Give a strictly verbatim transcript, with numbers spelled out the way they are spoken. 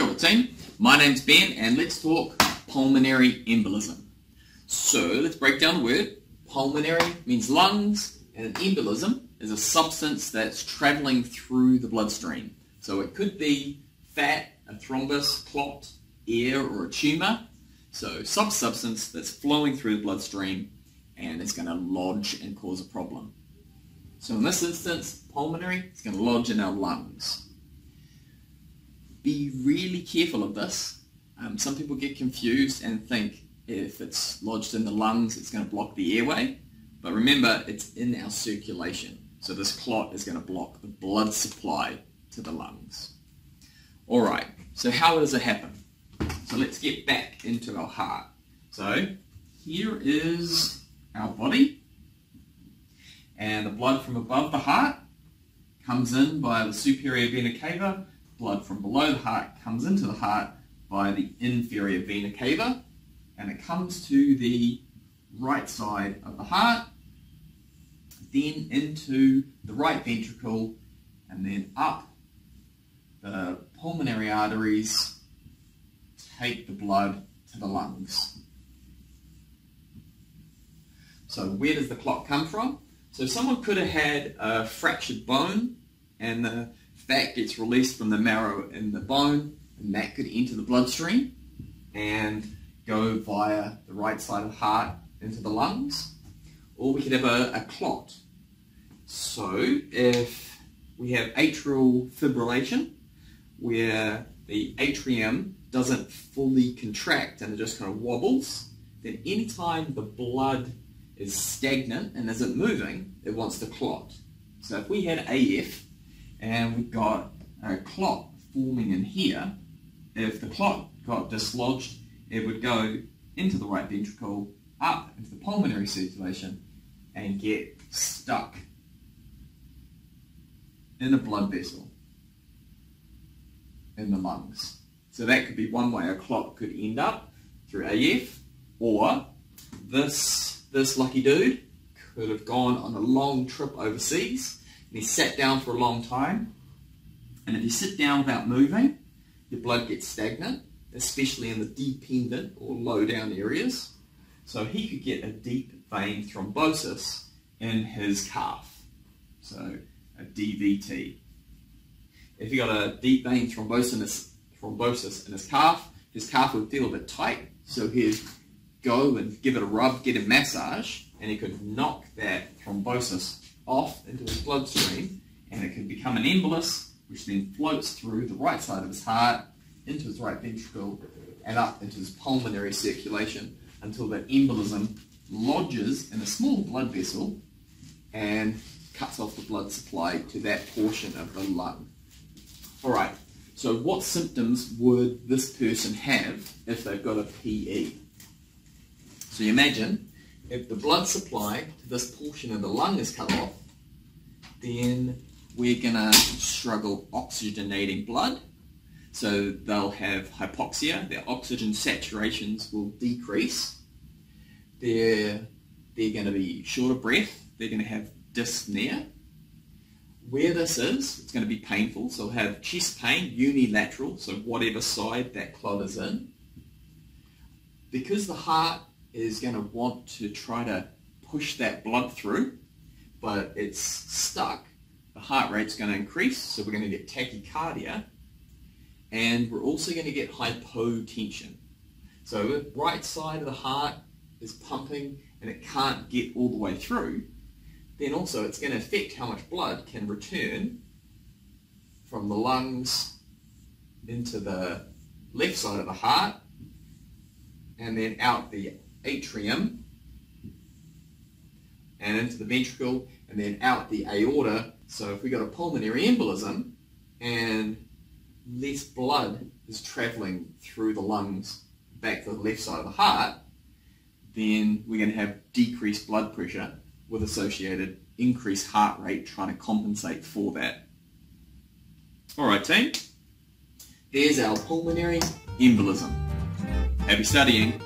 Kia ora team, my name's Ben and let's talk pulmonary embolism. So let's break down the word. Pulmonary means lungs and an embolism is a substance that's travelling through the bloodstream. So it could be fat, a thrombus, clot, air or a tumour. So some substance that's flowing through the bloodstream and it's going to lodge and cause a problem. So in this instance, pulmonary is going to lodge in our lungs. Be really careful of this. Um, some people get confused and think if it's lodged in the lungs, it's going to block the airway. But remember, it's in our circulation. So this clot is going to block the blood supply to the lungs. All right, so how does it happen? So let's get back into our heart. So here is our body. And the blood from above the heart comes in by the superior vena cava. Blood from below the heart comes into the heart by the inferior vena cava. And it comes to the right side of the heart, then into the right ventricle, and then up the pulmonary arteries, take the blood to the lungs. So where does the clot come from? So someone could have had a fractured bone, and the fat gets released from the marrow in the bone, and that could enter the bloodstream, and go via the right side of the heart into the lungs, or we could have a, a clot. So if we have atrial fibrillation where the atrium doesn't fully contract and it just kind of wobbles, then anytime the blood is stagnant and isn't moving, it wants to clot. So if we had A F and we got a clot forming in here, if the clot got dislodged, it would go into the right ventricle, up into the pulmonary circulation, and get stuck in a blood vessel in the lungs. So that could be one way a clot could end up through A F, or this, this lucky dude could have gone on a long trip overseas, and he sat down for a long time, and if you sit down without moving, your blood gets stagnant, especially in the dependent or low down areas. So he could get a deep vein thrombosis in his calf, so a D V T. If he got a deep vein thrombosis, thrombosis in his calf, his calf would feel a bit tight, so he'd go and give it a rub, get a massage, and he could knock that thrombosis off into his bloodstream, and it could become an embolus, which then floats through the right side of his heart, into his right ventricle and up into his pulmonary circulation until that embolism lodges in a small blood vessel and cuts off the blood supply to that portion of the lung. All right, so what symptoms would this person have if they've got a P E? So you imagine if the blood supply to this portion of the lung is cut off, then we're gonna struggle oxygenating blood. So they'll have hypoxia, their oxygen saturations will decrease, they're, they're going to be short of breath, they're going to have dyspnea. Where this is, it's going to be painful, so they'll have chest pain, unilateral, so whatever side that clot is in. Because the heart is going to want to try to push that blood through, but it's stuck, the heart rate's going to increase, so we're going to get tachycardia. And we're also going to get hypotension. So the right side of the heart is pumping and it can't get all the way through. Then also it's going to affect how much blood can return from the lungs into the left side of the heart and then out the atrium and into the ventricle and then out the aorta. So if we got a pulmonary embolism and less blood is travelling through the lungs back to the left side of the heart, then we're going to have decreased blood pressure with associated increased heart rate trying to compensate for that. Alright team, there's our pulmonary embolism. Happy studying!